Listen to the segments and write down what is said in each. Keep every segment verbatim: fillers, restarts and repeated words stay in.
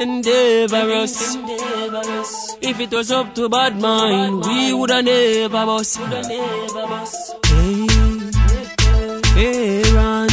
endeavor us. If it was up to bad mind, we woulda never bust. Hey, Aaron,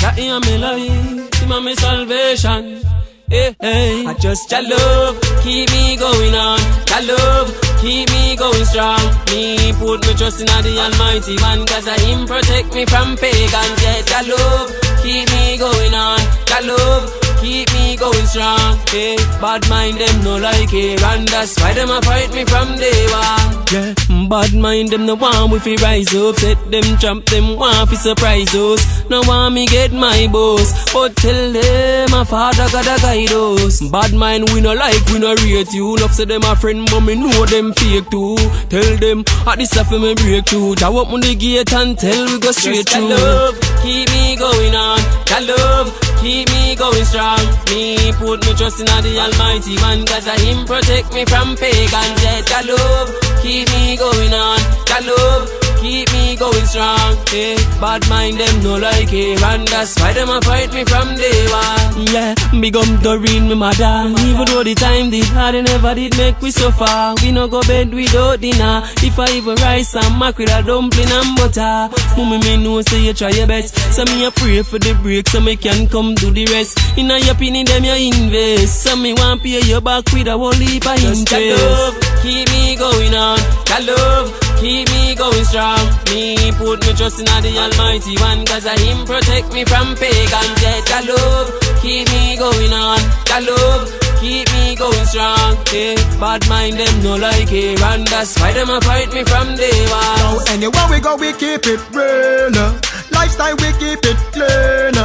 that him me love, him a me salvation. Hey, hey, I just your love keep me going on. Your love keep me going strong. Me put my trust in the Almighty One, 'cause Him protect me from pagans. Yeah, your love keep me going on. Your love keep me going strong. Hey, bad mind them no like it, and that's why them a fight me from day one. Yeah, bad mind them no want we fi rise up. Set them tramp them want fi surprise us. No want me get my boss, but tell them my Father gotta guide us. Bad mind we no like, we no rate you. Enough say them a friend, but me know them fake too. Tell them at this affair me break through. Jah open the gate and tell we go straight through. Just your love keep me going on. Your love keep me going strong. Me put my trust in the Almighty One, 'cause Him protect me from pagans. Yeah, your love keep me going on. Your love keep me going strong. Hey, bad mind them no like it, and that's why them a fight me from day one. Yeah, big up Doreen, me mother. Even though the time did hard, they never did make we suffer. We no go bed without dinner. If I even rice and mackerel, dumpling and butter. Mummy me know say you try your best, so me a pray for the break so me can come do the rest. In a your penny them you invest, so me want pay you back with a whole heap of interest. Just your love keep me going on. Your love keep me going strong. Me put my trust in the Almighty One, 'cause Him protect me from pagans. Yeah, your love keep me going on. Your love keep me going strong. Hey, bad mind them no like it, and that's why them a fight me from day one. Now anywhere we go we keep it real. Lifestyle we keep it clean.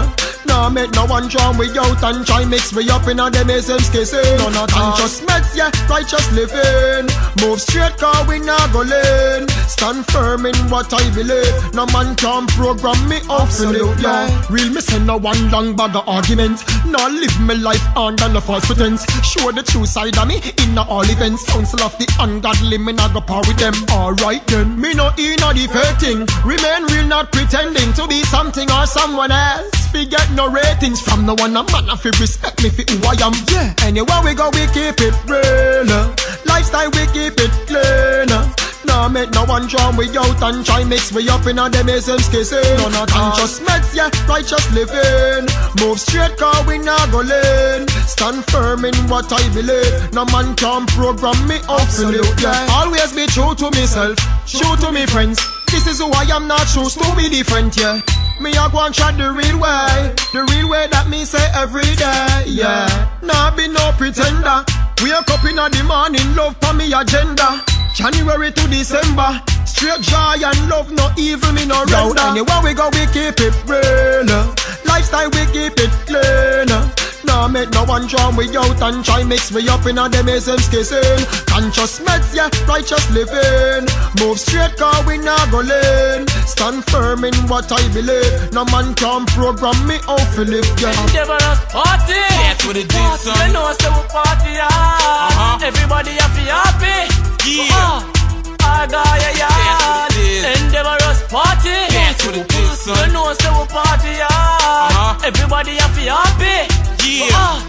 Now make no one drown we out and try mix we up in a them isms kissing. None of conscious meds, yeah, righteous living. Move straight car we now go lane. Stand firm in what I believe. No man can program me up. Absolutely, yeah. Real me send no one long bag of argument. Now live my life under no false pretense. Show the true side of me in all events. Counsel of the ungodly, me not go par with them. Alright then, me no in a defecting. Remain real, not pretending to be something or someone else. Forget no ratings from no one. A man if you respect me for who I am. Yeah. Anywhere we go we keep it real. Lifestyle we keep it clean. Now make no one drown we out and try mix we up in a them isms kissing. None of conscious meds, yeah, righteous living. Move straight car we now go lane. Stand firm in what I believe. No man can program me up. Absolutely, yeah. Always be true to myself, true to me friends. This is who I am, not choose to be different, yeah. Me a go and chat the real way, the real way that me say every day, yeah. Nah be no pretender. Wake up in the morning, love for me agenda. January to December, straight joy and love, no evil, me no render. Yo, anywhere we go we keep it real. Lifestyle we keep it clean. Now make no one drown we out and try mix we up in a them isms kissing. Conscious meds, yeah, righteous living. Move straight car we now go lane. Stand firm in what I believe. No man can program me out for live, yeah. Never us party. That's what it is, son. They know us that we party hard. Everybody happy, happy. Yeah. I got ya, yeah. Endeavor us party. That's what it is, son. They know us that we party hard. Everybody happy, happy. Yeah,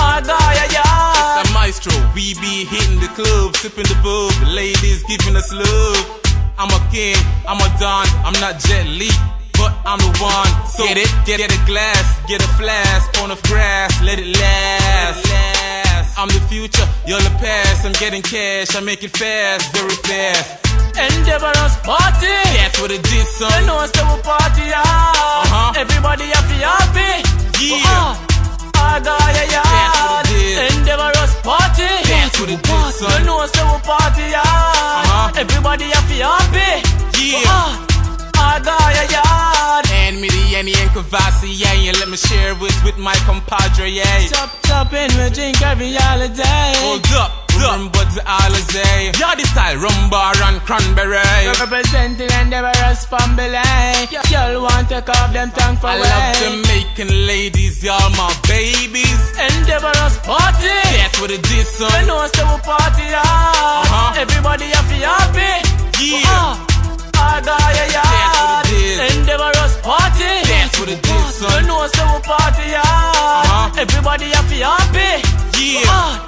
I die, yeah, yeah. It's a maestro, we be hitting the club, sipping the bub, the ladies giving us love. I'm a king, I'm a don, I'm not Jet Li, but I'm the one. So get it, get, get a glass, get a flask, on of grass, let it last. Let it last. I'm the future, you're the past. I'm getting cash, I make it fast, very fast. Endeavorous party. That's what it is, son. They know us that we party hard. Uh-huh. Everybody happy, happy. Yeah. Uh-huh. I got ya, yeah. Endeavorous party. That's what it is, son. They know us that we party hard. Uh-huh. Everybody happy, happy. Yeah. Uh-huh. I got ya, yeah. Hand me the Yenny and Kavassi, yeah, yeah. Let me share it with, with my compadre, yeah. Chop, chop, and we drink every holiday. Hold up. Rum but the Alizé, yeah, this style rum bar and cranberry. Representing Endeavorous family. Y'all want to call them tongue for I way. Love Jamaican ladies, y'all my babies. Endeavorous party. That's what it is, son. They know us that we party hard. Uh-huh. Everybody happy, happy. Yeah. Uh-huh. I Gaia yard. Endeavorous party. That's what it is, son. You know so we party yard. Uh -huh. Everybody happy happy. Yeah.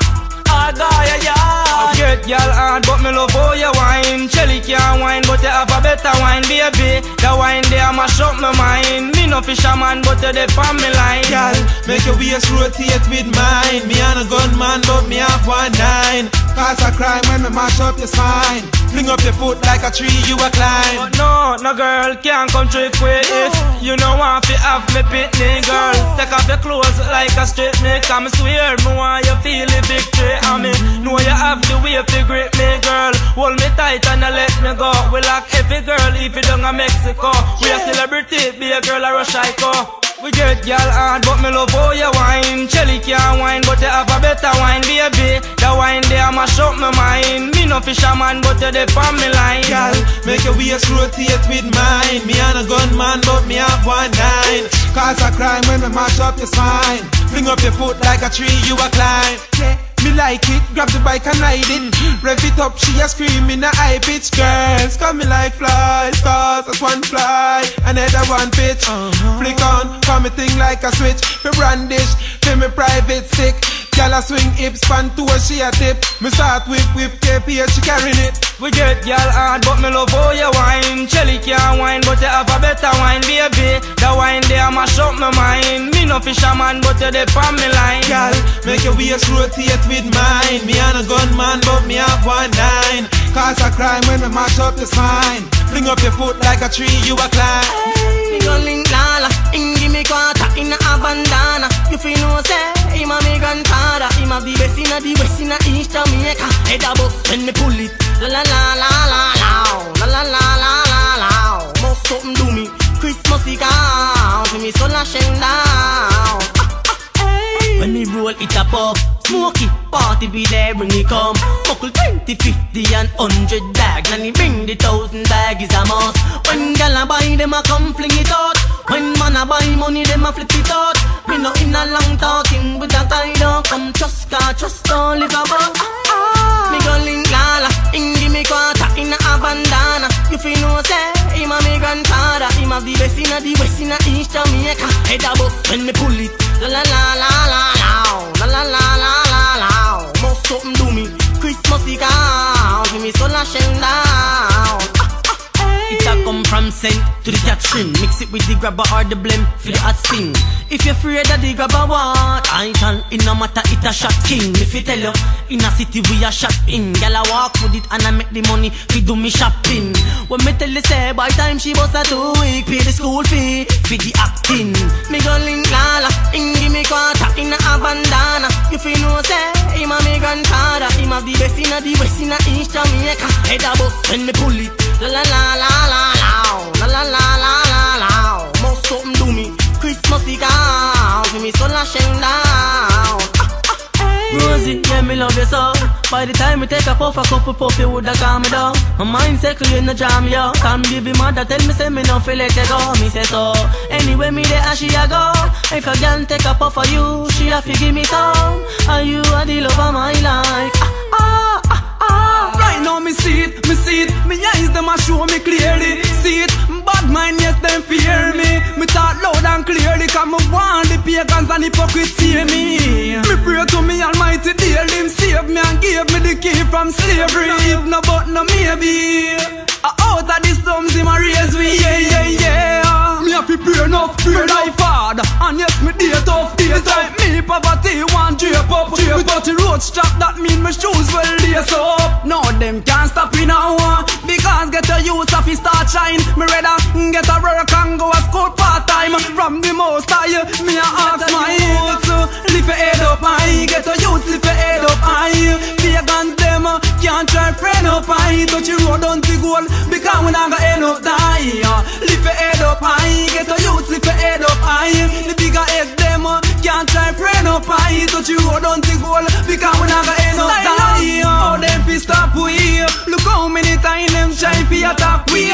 Hard Gaia yard. Get y'all hard, but me love how you wine. Chelly can't wine, but you have a better wine, baby. The wine there mash up my mind. Me no fisherman, but you dey on me line. Girl, make your waist rotate with mine. Me and a gunman, but me have one nine. Cause I cry when me mash up your spine. Fling up your foot like a tree you a climb. But no, no girl, can't come trick with it. You know want fi have me pitney, girl. Take off your clothes like a straight me. Come swear, me want you feel the victory. And me know you have the way to grip me, girl. Hold me tight and I let me go. We lock every girl if you don't a Mexico. We a celebrity, be a girl a Rushaico. We get y'all hard, but me love how you wine. Chelly can't wine, but you have a better wine, baby. The wine there mash up my mind. Me no fisherman, but you dey on me line. Girl, make your waist rotate with mine. Me and a gunman, but me have one nine. Cause I crime when me mash up your spine. Fling up your foot like a tree you a climb. Me like it, grab the bike and ride it. Rev it up, she a scream in a high pitch. Girls, come me like flies, cause that's one fly, another one pitch. Flick on, come me thing like a switch. Fi brandish, fi me private stick. Girl a swing hips, pan to a she a tip. Me start whip, whip, K P H, she carrying it. We get y'all hard, but me love how you wine. Chelly can't wine, but you have a better wine, baby. The wine there mash up my mind. Me no fisherman, but you dey on me line. Girl, make your waist rotate with mine. Me and a gunman, but me have one nine. Cause I crime when me mash up the spine. Fling up your foot like a tree you a climb. Hey, rolling lala, in give me quarter, in a bandana. You feel no say, I'm a me grandfather. I'm a the best in a the west in a East Jamaica. Head a bust when me pull it, la la la la la la la la la la la. Must something do me, Christmasy cow, to me so la shenda. When me roll it up up, smoky party be there when he come. Buckle twenty, fifty and one hundred bag. Nanny bring the thousand bag is a must. When gal a buy them a come fling it out. When man a buy money them a flip it out. Me no in a long talking with a tie down. Come trust car, trust all is about. Me go link lala, in give me quarter in a bandana. You feel no say, I'm a me grandfather. I'm a the best in a the west in a East Jamaica. Head a bust when me pull it, la la la la la. La la la la la la. Must something do me, Christmasy cow. Give me so la shenda. It a come from scent to the catching. Mix it with the grabber or the blem for the hot sting. If you're afraid that the grabber what I tell, it no matter it a shot king. If you tell you, in a city we a shop in. Girl I walk with it and I make the money fi do me shopping. When me tell you say by time she bust a two week, pay the school fee fi the acting. Me go link lala, in give me quarter in a bandana. You fi know say, I'm a me grandfather. I'm a the best in a the west in a East Jamaica. Head a bust when me pull it, la la la la. La la la la la la la. Must something do me, Christmasy cow. Give me so la shenda. Rosie, yeah, me love you so. By the time we take a puff, a couple puff, you woulda calm me down. My mind circle in the jam, yo. Come give me mother, tell me say me no feel like let go. Me say so. Anyway, me there and she a go. If a girl take a puff for you, she a fi give me some. And you are the love of my life. Ah ah ah. Right now me see it, me see it. Me eyes them a show me clearly. See it, bad mind yes them fear me. Me talk loud and clearly, cause me want the pagans and hypocrites see me. Me pray to me almighty daily, him save me and give me the key from slavery. If no but no maybe, out of these slums him a raise me. Yeah yeah yeah. Me a fi pray enough, pray thy father. And yes me day tough, day tough. Me poverty want drape up. Me dirty road strap that mean me shoes will lace up. No, them can't stop me now, because get a youth of his start shine. Me rather get a work and go a school part time. From the most I, me a ask my youth, lift your head up high. Get a youth, lift your head up high. Pagans them can't try friend up high. Touch the road on the goal, because we not gonna end up die. Lift your head up high. Get a youth, lift your head up high. The bigger heads them can't try friend up high. Touch the road on the goal, because we not gonna end up die. Oh, them pissed. Look how many times them try fi attack we.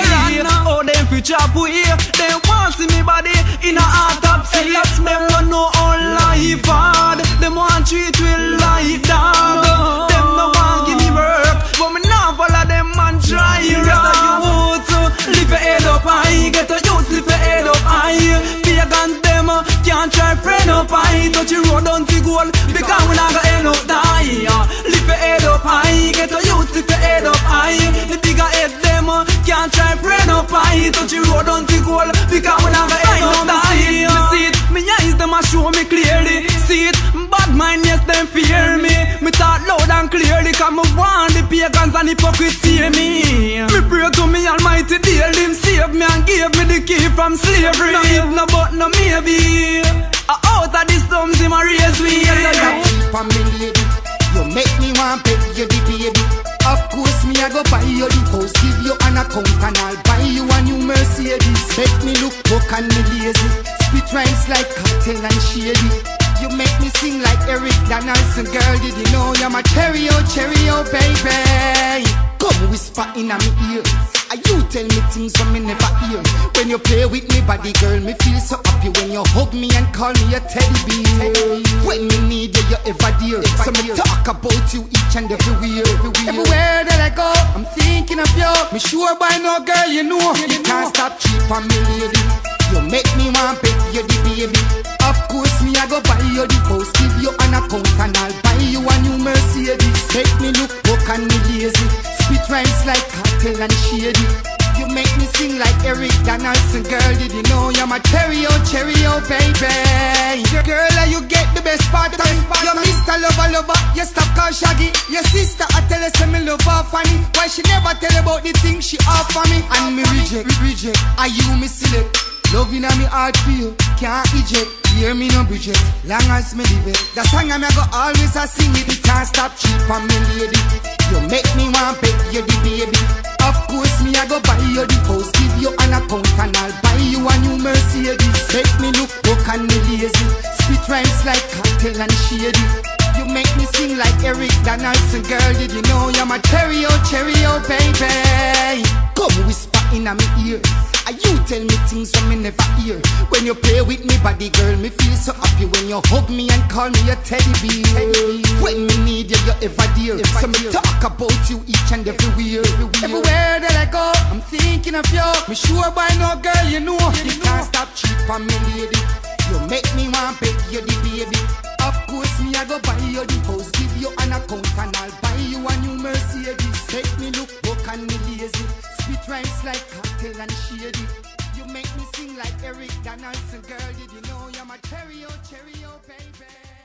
Oh, them fi chop we. They want see me body in a autopsy. Them want know how life hard. Them want treat me like dog. Them no want give me work, but me nah follow them and try round. try friend up high, touch the road down to goal, because we not gonna end up die. Lift your head up high, get to youth, lift your head up high. The bigger head them can't try friend up high, touch the road down to goal, because we not gonna end up die. Me see it, me eyes them a show me clearly. See it, bad mind yes them fear me. Me talk loud and clearly, cause me want the pagans and hypocrites see me. Me pray to me Almighty daily, him save me and give me the key from slavery. No if, no but, no maybe. I out of the slums him a raise me. Family, you make me want pay you the baby. Of course me I go buy you the house, give you an account and I'll buy you a new Mercedes. Make me look broke and me lazy, spit rhymes like Cartel and Shady. You make me sing like Eric Donaldson. Girl, did you know you're my cheerio, cheerio, baby? Come whisper in a me ear, and you tell me things when me never hear. When you play with me body, girl, me feel so happy. When you hug me and call me a teddy bear, when me need you, you're ever dear. So me talk about you each and every year. Everywhere that I go, I'm thinking of you. Me sure by no girl, you know you can't stop cheap on me, lady. You make me want pay you the baby. Of course me I go buy you the house, give you an account and I'll buy you a new Mercedes. Make me look broke and me lazy, spit rhymes like Cartel and Shady. You make me sing like Eric Donaldson. Girl, did you know you're my cheerio, cheerio, baby? Girl, you get the best part of me. You're Mister Lover, Lover, you stop call Shaggy. Your sister, I tell her, say me love her funny. Why she never tell about the things she offer me? And me reject, reject, are you me select? Love in me heart for you, can't eject. Hear me no Bridget, long as me live it. The song I me go always a sing it. It can't stop cheap on me lady. You make me want pay you the baby. Of course me I go buy you the house, give you an account and I'll buy you a new Mercedes. Make me look broke and me lazy, spit rhymes like Cartel and Shady. You make me sing like Eric Donaldson. Girl, did you know you're my cheerio, cheerio, baby? Come whisper in me ear, and you tell me things when me never hear. When you play with me body, girl, me feel so happy. When you hug me and call me a teddy bear, when me need you, you're ever dear. So me talk about you each and every year. Everywhere that I go, I'm thinking of you. Me sure by no girl, you know you can't stop cheap on me lady. You make me want pay you the baby. Of course me I go buy you the house, give you an account and I'll buy you a new Mercedes. Make me look broke and me lazy, spit rhymes like Cartel and Shady. You make me sing like Eric Donaldson. Girl, did you know you're my cheerio, cheerio, baby?